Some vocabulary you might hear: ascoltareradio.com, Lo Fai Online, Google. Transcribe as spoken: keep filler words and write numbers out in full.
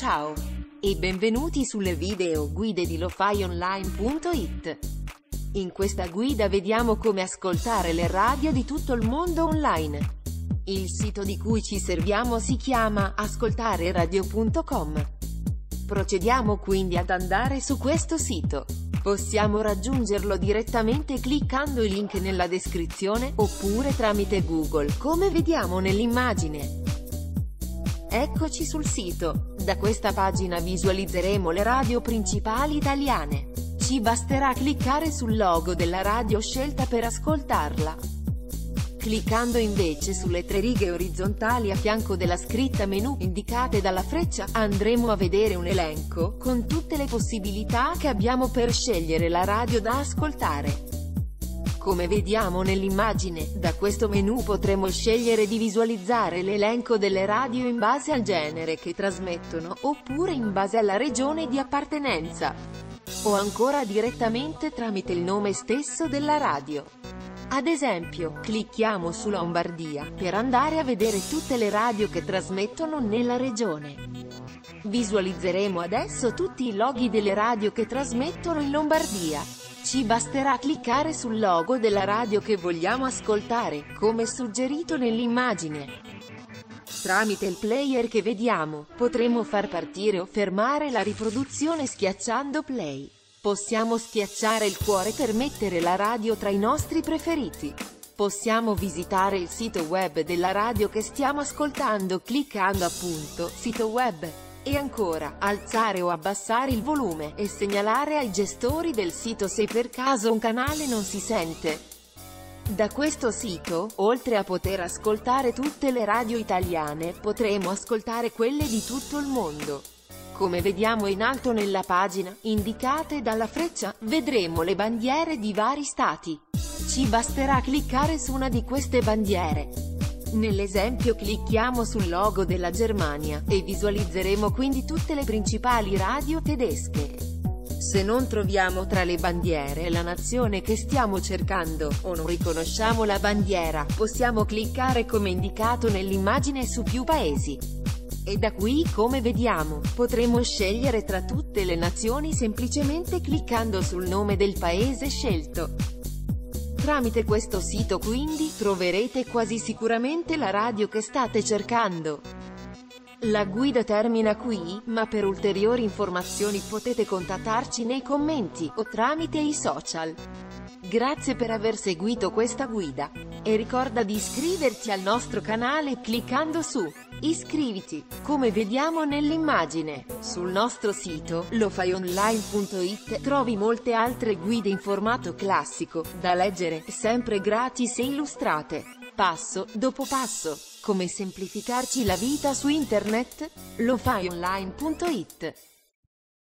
Ciao e benvenuti sulle video guide di lo fai online punto it. In questa guida vediamo come ascoltare le radio di tutto il mondo online. Il sito di cui ci serviamo si chiama ascoltare radio punto com. Procediamo quindi ad andare su questo sito. Possiamo raggiungerlo direttamente cliccando il link nella descrizione, oppure tramite Google, come vediamo nell'immagine. Eccoci sul sito. Da questa pagina visualizzeremo le radio principali italiane. Ci basterà cliccare sul logo della radio scelta per ascoltarla. Cliccando invece sulle tre righe orizzontali a fianco della scritta menu, indicate dalla freccia, andremo a vedere un elenco, con tutte le possibilità che abbiamo per scegliere la radio da ascoltare. Come vediamo nell'immagine, da questo menu potremo scegliere di visualizzare l'elenco delle radio in base al genere che trasmettono, oppure in base alla regione di appartenenza, o ancora direttamente tramite il nome stesso della radio. Ad esempio, clicchiamo su Lombardia, per andare a vedere tutte le radio che trasmettono nella regione. Visualizzeremo adesso tutti i loghi delle radio che trasmettono in Lombardia. Ci basterà cliccare sul logo della radio che vogliamo ascoltare, come suggerito nell'immagine. Tramite il player che vediamo, potremo far partire o fermare la riproduzione schiacciando play. Possiamo schiacciare il cuore per mettere la radio tra i nostri preferiti. Possiamo visitare il sito web della radio che stiamo ascoltando cliccando appunto sito web, e ancora alzare o abbassare il volume e segnalare ai gestori del sito se per caso un canale non si sente. Da questo sito, oltre a poter ascoltare tutte le radio italiane, potremo ascoltare quelle di tutto il mondo. Come vediamo in alto nella pagina, indicate dalla freccia, vedremo le bandiere di vari stati. Ci basterà cliccare su una di queste bandiere. Nell'esempio clicchiamo sul logo della Germania, e visualizzeremo quindi tutte le principali radio tedesche. Se non troviamo tra le bandiere la nazione che stiamo cercando, o non riconosciamo la bandiera, possiamo cliccare come indicato nell'immagine su più paesi. E da qui, come vediamo, potremo scegliere tra tutte le nazioni semplicemente cliccando sul nome del paese scelto. Tramite questo sito quindi troverete quasi sicuramente la radio che state cercando. La guida termina qui, ma per ulteriori informazioni potete contattarci nei commenti, o tramite i social. Grazie per aver seguito questa guida, e ricorda di iscriverti al nostro canale cliccando su Iscriviti, come vediamo nell'immagine. Sul nostro sito, lo fai online punto it, trovi molte altre guide in formato classico, da leggere, sempre gratis e illustrate, passo dopo passo, come semplificarci la vita su internet. lo fai online punto it